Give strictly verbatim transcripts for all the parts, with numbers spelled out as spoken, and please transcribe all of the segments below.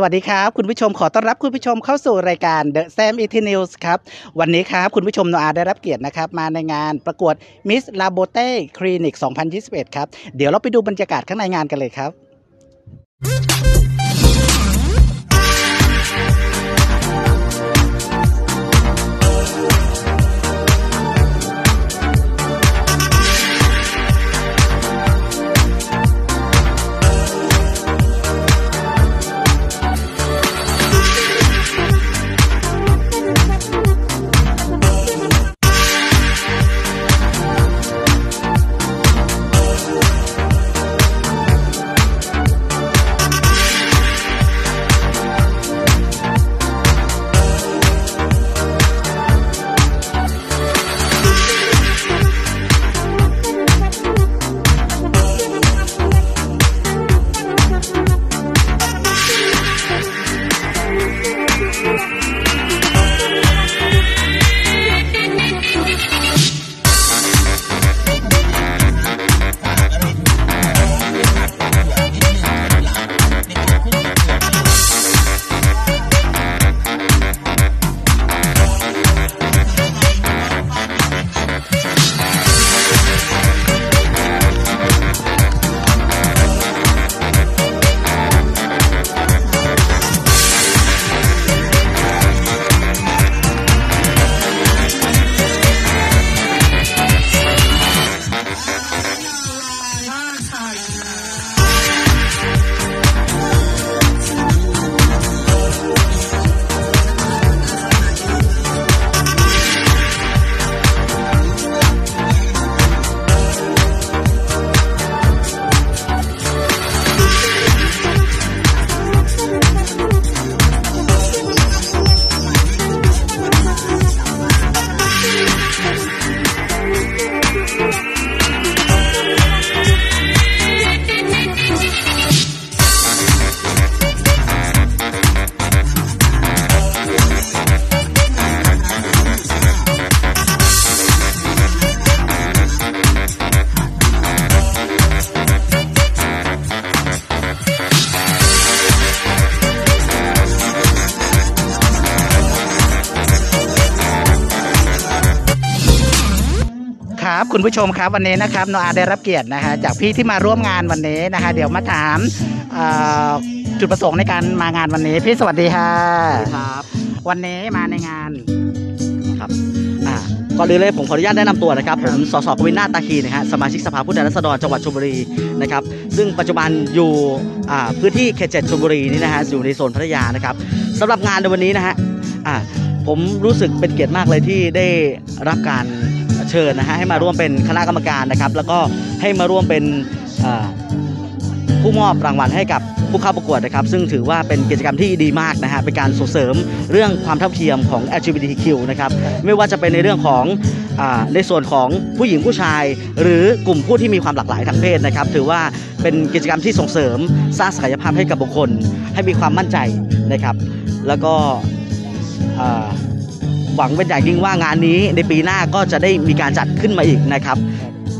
สวัสดีครับคุณผู้ชมขอต้อนรับคุณผู้ชมเข้าสู่รายการ The Sam อี ที News ครับวันนี้ครับคุณผู้ชมโนอาได้รับเกียรตินะครับมาในงานประกวด Miss La Botte Clinic สองพันยี่สิบเอ็ดครับเดี๋ยวเราไปดูบรรยากาศข้างในงานกันเลยครับคุณผู้ชมครับวันนี้นะครับโนอาได้รับเกียรตินะฮะจากพี่ที่มาร่วมงานวันนี้นะฮะเดี๋ยวมาถามจุดประสงค์ในการมางานวันนี้พี่สวัสดีค่ะครับวันนี้มาในงานครับอ่าก่อนอื่นเลยผมขออนุญาตแนะนำตัวนะครับผมสส.กวินนาฏตาคีนะฮะสมาชิกสภาผู้แทนราษฎรจังหวัดชลบุรีนะครับซึ่งปัจจุบันอยู่อ่าพื้นที่เขตเจ็ดชลบุรีนี่นะฮะอยู่ในโซนพัทยานะครับสำหรับงานในวันนี้นะฮะอ่าผมรู้สึกเป็นเกียรติมากเลยที่ได้รับการเชิญนะฮะให้มาร่วมเป็นคณะกรรมการนะครับแล้วก็ให้มาร่วมเป็นผู้มอบรางวัลให้กับผู้เข้าประกวดนะครับซึ่งถือว่าเป็นกิจกรรมที่ดีมากนะฮะเป็นการส่งเสริมเรื่องความเท่าเทียมของ แอล จี บี ที คิว นะครับไม่ว่าจะเป็นในเรื่องของในส่วนของผู้หญิงผู้ชายหรือกลุ่มผู้ที่มีความหลากหลายทางเพศนะครับถือว่าเป็นกิจกรรมที่ส่งเสริมสร้างศักยภาพให้กับบุคคลให้มีความมั่นใจนะครับแล้วก็หวังเป็นอย่างยิ่งว่างานนี้ในปีหน้าก็จะได้มีการจัดขึ้นมาอีกนะครับ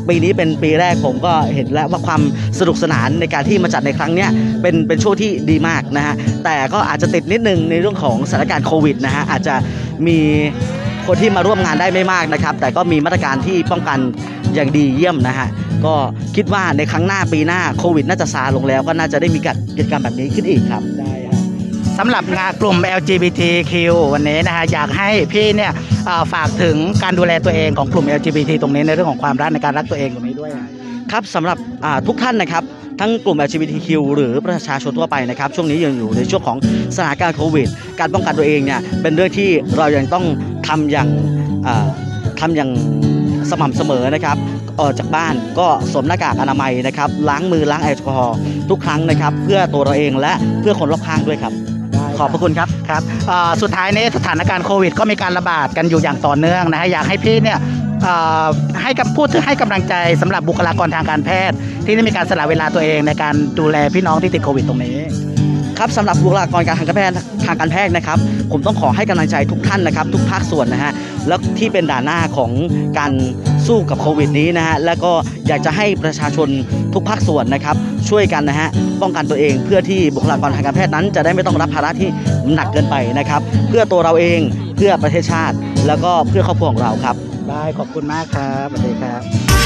ปีนี้เป็นปีแรกผมก็เห็นแล้วว่าความสนุกสนานในการที่มาจัดในครั้งนี้เป็นเป็นช่วงที่ดีมากนะฮะแต่ก็อาจจะติดนิดนึงในเรื่องของสถานการณ์โควิดนะฮะอาจจะมีคนที่มาร่วมงานได้ไม่มากนะครับแต่ก็มีมาตรการที่ป้องกันอย่างดีเยี่ยมนะฮะก็คิดว่าในครั้งหน้าปีหน้าโควิดน่าจะซาลงแล้วก็น่าจะได้มีกิจกรรมแบบนี้ขึ้นอีกครับสำหรับงานกลุ่ม แอล จี บี ที คิว วันนี้นะฮะอยากให้พี่เนี่ยฝากถึงการดูแลตัวเองของกลุ่ม แอล จี บี ที ตรงนี้ในเรื่องของความรักในการรักตัวเองตรงนี้ด้วยครับสำหรับทุกท่านนะครับทั้งกลุ่ม แอล จี บี ที คิว หรือประชาชนทั่วไปนะครับช่วงนี้ยังอยู่ในช่วงของสถานการณ์โควิดการป้องกันตัวเองเนี่ยเป็นเรื่องที่เรายังต้องทำอย่างทำอย่างสม่ำเสมอนะครับออกจากบ้านก็สวมหน้ากากอนามัยนะครับล้างมือล้างแอลกอฮอล์ทุกครั้งนะครับเพื่อตัวเราเองและเพื่อคนรอบข้างด้วยครับขอบพระคุณครับครับสุดท้ายนี้สถานการณ์โควิดก็มีการระบาดกันอยู่อย่างต่อเนื่องนะฮะอยากให้พี่เนี่ยให้กับพูดให้กำลังใจสำหรับบุคลากรทางการแพทย์ที่ได้มีการสละเวลาตัวเองในการดูแลพี่น้องที่ติดโควิดตรงนี้ครับสำหรับบุคลากรทางการแพทย์ทางการแพทย์นะครับผมต้องขอให้กำลังใจทุกท่านนะครับทุกภาคส่วนนะฮะและที่เป็นด่านหน้าของการ สู้กับโควิดนี้นะฮะและก็อยากจะให้ประชาชนทุกภาคส่วนนะครับช่วยกันนะฮะป้องกันตัวเองเพื่อที่บุคลากรทางการแพทย์นั้นจะได้ไม่ต้องรับภาระที่หนักเกินไปนะครับเพื่อตัวเราเองเพื่อประเทศชาติแล้วก็เพื่อครอบครัวของเราครับได้ขอบคุณมากครับสวัสดีครับ